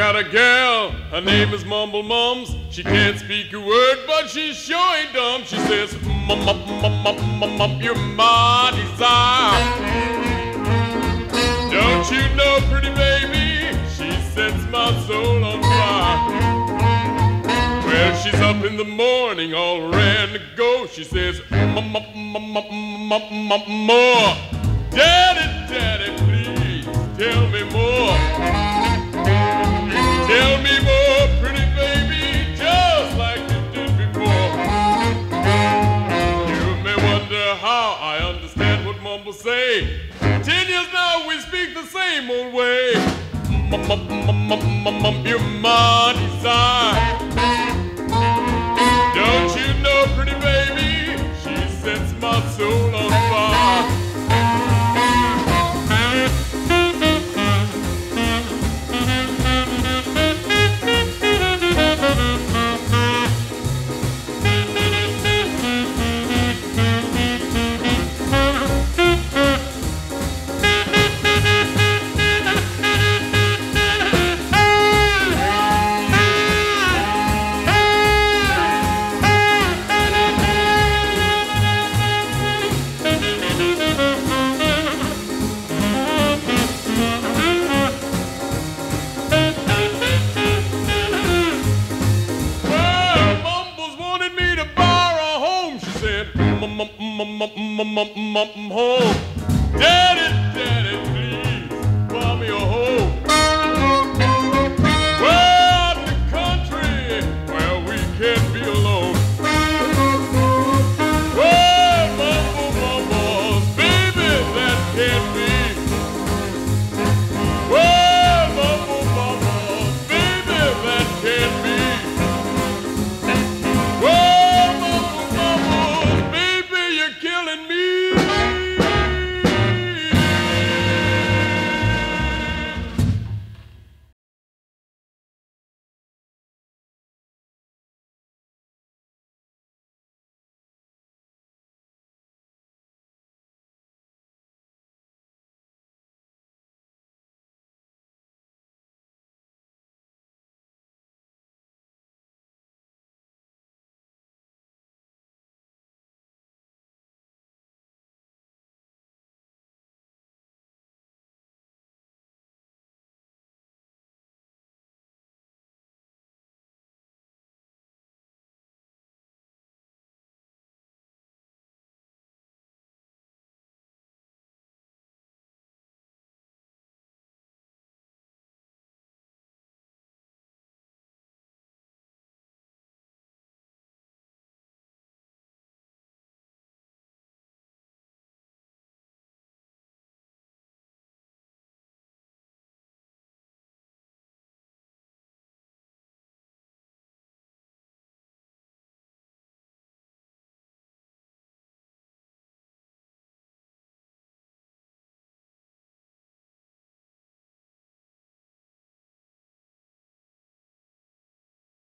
got a gal, her name is Mumble Mums. She can't speak a word, but she sure ain't dumb. She says, mum, mum, mum, mum, mum, mum, you're my desire. Don't you know, pretty baby, she sets my soul on fire. Well, she's up in the morning, all ready to go. She says, mum, mum, mum, mum, mum, mum, more. Daddy, daddy, please, tell me more. Tell me more, pretty baby, just like you did before. You may wonder how I understand what Mumble say. 10 years now we speak the same old way. Mum, mum, mum, mum, mum, mum, you're my desire.